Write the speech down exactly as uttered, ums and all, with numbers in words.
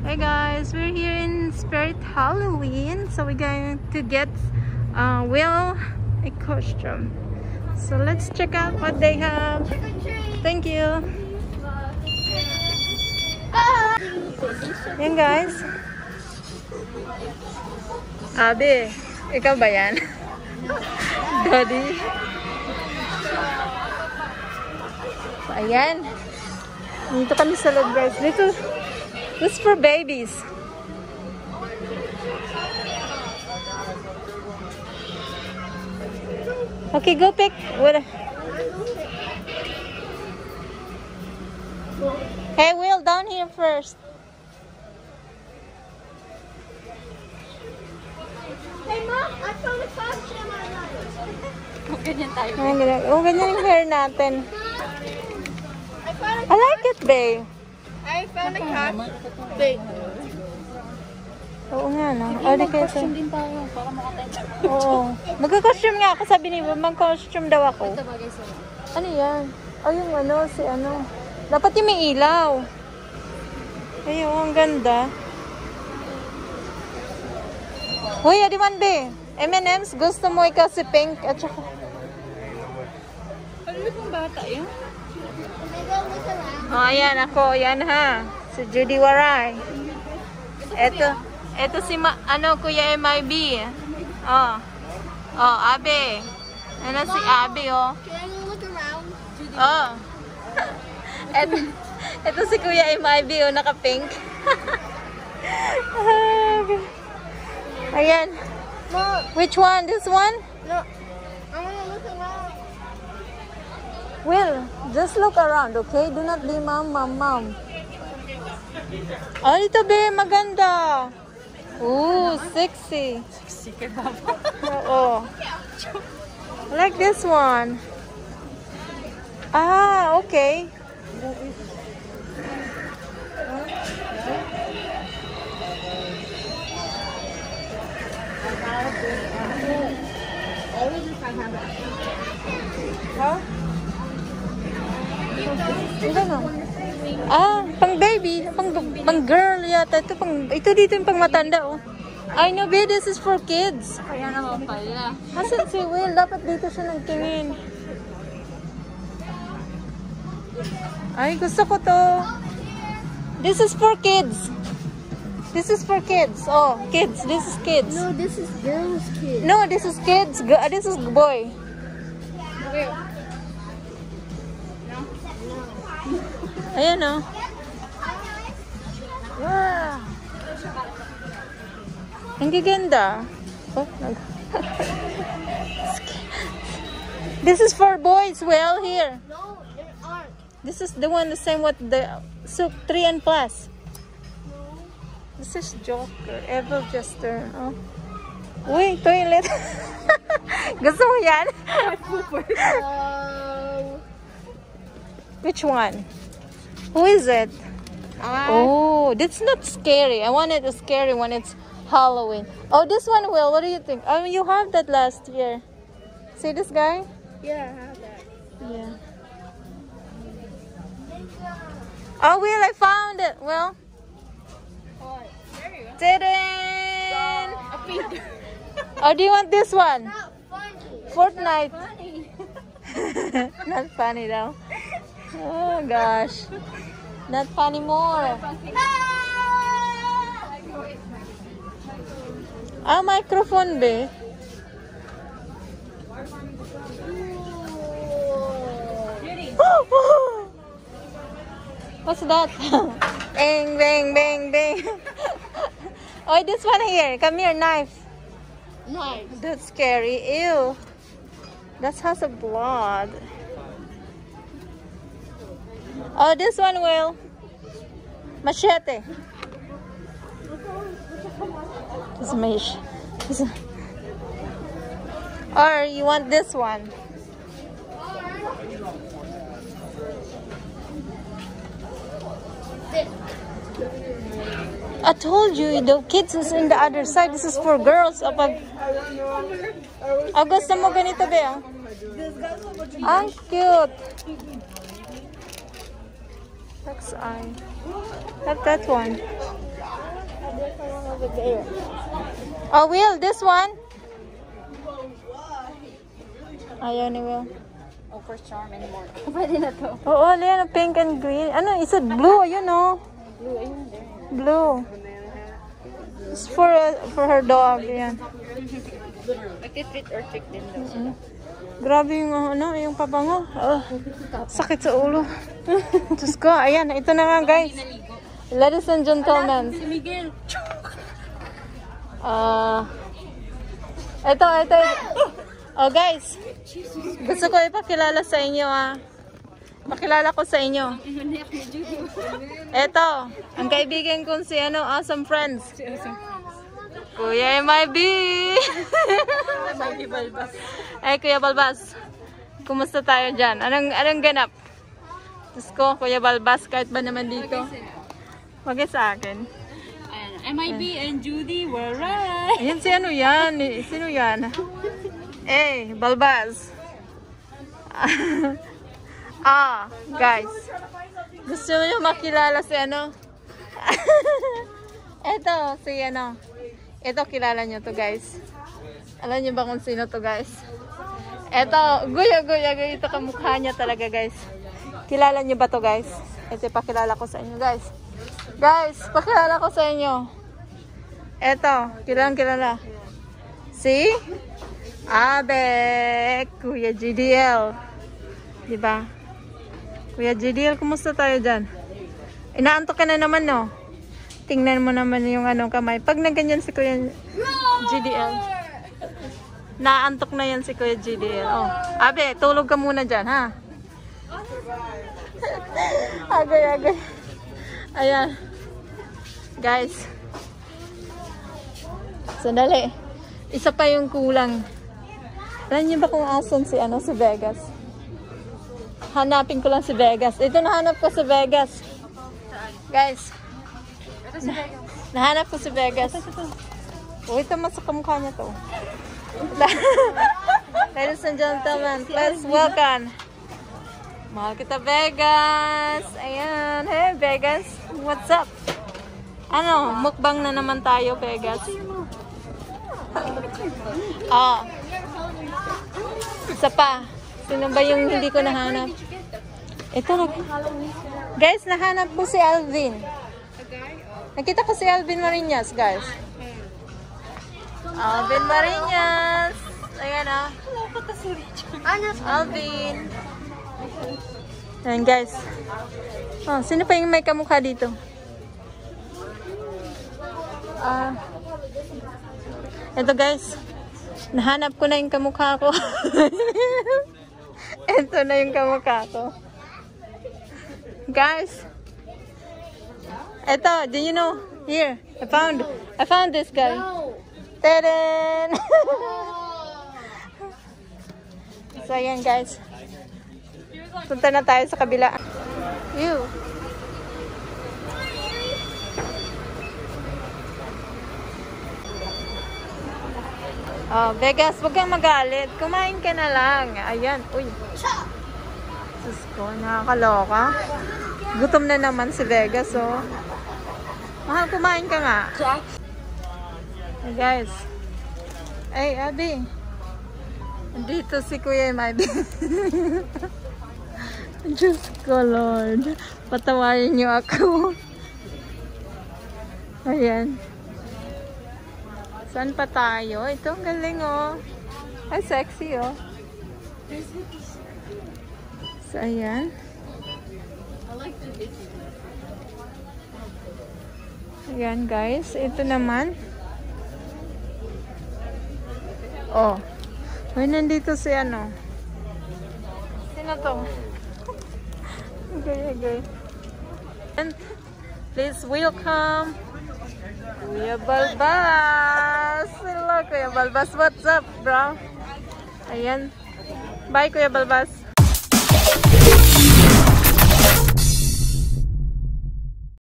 Hey guys, we're here in Spirit Halloween, so we're going to get uh, Will a costume. So let's check out what they have. Thank you. Yan guys. Abi, ikaw ba yan? Daddy. So, ayan. Dito kami sa loob guys. Dito, this is for babies. Okay, go pick. What? Hey, Will, down here first. Hey, Mom, I found a costume I like. Ganyan tayo. Oh, ganyan yung hair natin. I like it, babe. I found a costume. Wait. Oo nga, no? Hindi, mag-costume din tayo. Para makatayin. Oo. Mag-costume nga ako. Sabi ni Bob, mag-costume daw ako. Ano yan? Oh, yung ano, si ano. Dapat yung may ilaw. Ayun, ang ganda. Uy, Adiwan B, M and M's, gusto mo ikaw si Pink at saka... Ano yung bata yun? O, ayan ako, ayan ha. Si Judy Waray. Eto, eto si ma, ano, Kuya M I B. O, o, Abe. Ano si Abe, o. Can I look around? O. Eto, eto si Kuya M I B, o, naka-pink. Ayan. Mom. Which one? This one? No. I want to look around. Will, just look around, okay? Do not be mom, mom, mom. Oh, ito be, maganda. Ooh, sexy. Sexy kay Baba. Oo. Like this one. Ah, okay. Huh? Ah, pang baby, pang, pang girl yata. Ito, pang, ito dito yung pang matanda, oh. I know, babe, this is for kids. Kaya naman pala. Asan si Will? Dapat dito siya nagtingin. Ay, gusto ko to. This is for kids. This is for kids. Oh, kids. This is kids. No, this is girls' kids. No, this is kids. This is boy. Okay. No? No. Ayan, oh. Wow. Ang gaganda. Oh, this is for boys. Well, here. No, there aren't. This is the one the same with the Sook three and plus. This is Joker, Evil Jester. Oh. Uy, toilet. Gusto mo yan? uh, Which one? Who is it? Uh, oh, that's not scary. I wanted a scary one. It's Halloween. Oh, this one, Will. What do you think? Oh, you have that last year. See this guy? Yeah, I have that. Yeah. Oh, Will, I found it. Well. Didn't. Oh, do you want this one? Not funny. Fortnite. Not funny. Not funny though. Oh gosh. Not funny more. Ah, microphone be. What's that? Bang, bang, bang, bang. Oh, this one here. Come here, knife. Knife. That's scary. Ew. That has a blood. Oh, this one, Will. Machete. It's machete. Or you want this one? I told you, the kids is in the other side. This is for girls. Gusto mo ganito ba? This Ang cute. That's I. Not that one. Oh, Will, this one? Ayaw ni Will. Oh, for charm anymore. Pwede na to. Oo, liyan, pink and green. Ano, is it blue? You know. Blue, ayun there. Blue. It's for, uh, for her dog, yan. Magti-treat or trick din daw sila. Grabe yung, ano, yung pabango. Oh, sakit sa ulo. Diyos ko, ayan, ito na nga, guys. Ladies and gentlemen. Si Miguel. Ah. Ito, ito. Oh, guys. Gusto ko ipakilala sa inyo, ah. Makilala ko sa inyo. Ito, ang kaibigan kong si ano, Awesome Friends. Si Awesome Friends. Kuya M I B! M I B Balbas. Eh, Kuya Balbas, kumusta tayo dyan? Anong, anong ganap? Diyos ko, Kuya Balbas, kahit ba naman dito? Wagay sa akin. M I B and Judy Waray. Ayan, si ano yan? Sino yan? Eh, Balbas. Ah, guys. Gusto niyo makilala si ano? Ito, si ano. Ito, kilala niyo to, guys. Alam niyo ba kung sino to, guys? Ito, guya, guya, guya. Ito kamukha niya talaga, guys. Kilala niyo ba to, guys? Ito, pakilala ko sa inyo, guys. Guys, pakilala ko sa inyo. Ito, kilala, kilala. Si Abe, Kuya J D L. Diba? Kuya J D L, kumusta tayo dyan? Inaantok ka na naman, no? Tingnan mo naman yung anong kamay. Pag naganyan si Kuya J D L, naantok na yan si Kuya J D L. Oh. Abe, tulog ka muna dyan, ha? Agoy, agoy. Ayan. Guys. Sandali. Isa pa yung kulang. Alam niyo ba kung asan si, ano, si Vegas? Hanapin ko lang si Vegas. Ito, nahanap ko si Vegas. Guys. Ito si Vegas. Nahanap ko si Vegas. Oh, ito mas kamukha niya to. Ladies and gentlemen, please welcome. Mahal kita, Vegas. Ayan. Hey, Vegas. What's up? Ano? Mukbang na naman tayo, Vegas. Oh. Isa pa. Sino ba yung hindi ko nahanap? Ito na. Guys, nahanap ko si Alvin. Nakita ko si Alvin Marinas, guys. Alvin Marinas. Ayan, ah. Alvin. Ayan, guys. Oh, sino pa yung may kamukha dito? Ah. Ito, guys. Nahanap ko na yung kamukha ko. Ito na yung kamukha ko. Guys. Ito, do you know? Here, I found, I found this guy. No. Ta-da! So, ayan, guys. Punta na tayo sa kabila. Ew. Oh, Vegas, huwag kang magalit. Kumain ka na lang. Ayan. Uy. Diyos ko, nakakaloka. Gutom na naman si Vegas, oh. Mahal, kumain ka nga. Hey, guys. Ay, Abby. Dito si Kuya M I B. Diyos ko, Lord. Patawarin niyo ako. Ayan. Saan pa tayo? Ito, ang galing, oh. Ay, sexy, oh. So, ayan. Ayan, guys. Ito naman. Oh. Ay, nandito si ano. Sino to? Okay, okay. And please welcome Kuya Balbas! Hello, Kuya Balbas. What's up, bro? Ayan. Bye, Kuya Balbas.